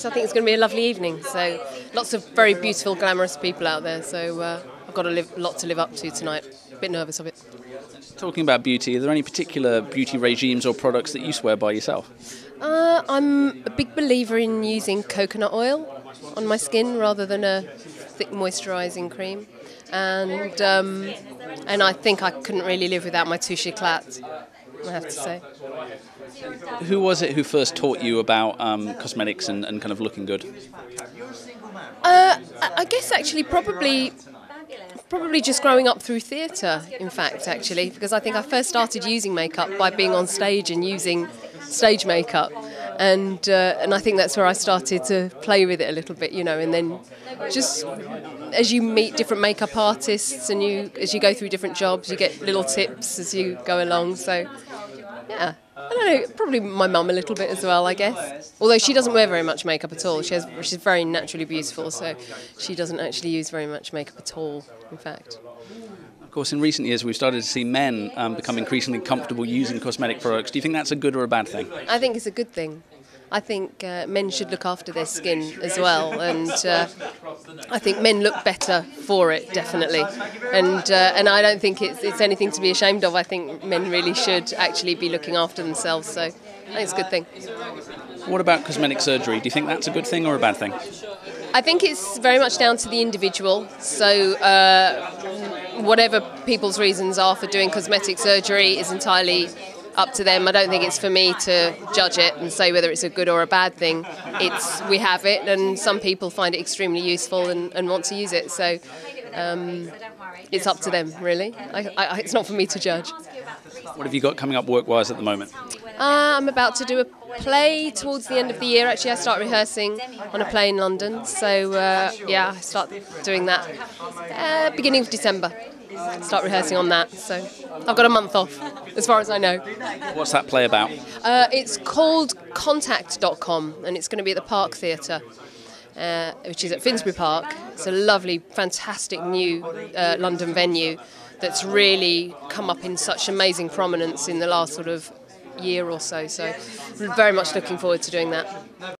So I think it's going to be a lovely evening. So lots of very beautiful, glamorous people out there. So I've got a lot to live up to tonight. A bit nervous of it. Talking about beauty, are there any particular beauty regimes or products that you swear by yourself? I'm a big believer in using coconut oil on my skin rather than a thick moisturising cream. And I think I couldn't really live without my Touche Eclat, I have to say. Who was it who first taught you about cosmetics and kind of looking good? I guess actually probably just growing up through theatre, in fact, actually, because I think I first started using makeup by being on stage and using stage makeup. And I think that's where I started to play with it a little bit, you know, and then just as you meet different makeup artists and as you go through different jobs, you get little tips as you go along. So, yeah, I don't know, probably my mum a little bit as well, I guess. Although she doesn't wear very much makeup at all. She's very naturally beautiful, so she doesn't actually use very much makeup at all, in fact. Of course, in recent years, we've started to see men become increasingly comfortable using cosmetic products. Do you think that's a good or a bad thing? I think it's a good thing. I think men should look after their skin as well, and I think men look better for it, definitely. And I don't think it's anything to be ashamed of. I think men really should actually be looking after themselves, so I think it's a good thing. What about cosmetic surgery? Do you think that's a good thing or a bad thing? I think it's very much down to the individual, so whatever people's reasons are for doing cosmetic surgery is entirely up to them. I don't think it's for me to judge it and say whether it's a good or a bad thing. We have it, and some people find it extremely useful and want to use it, so it's up to them, really. It's not for me to judge. What have you got coming up work-wise at the moment? I'm about to do a play towards the end of the year. Actually, I start rehearsing on a play in London, so yeah, I start doing that beginning of December. Start rehearsing on that, so I've got a month off, as far as I know. What's that play about? It's called Contact.com, and it's going to be at the Park Theatre, which is at Finsbury Park. It's a lovely, fantastic new London venue that's really come up in such amazing prominence in the last sort of year or so, so very much looking forward to doing that.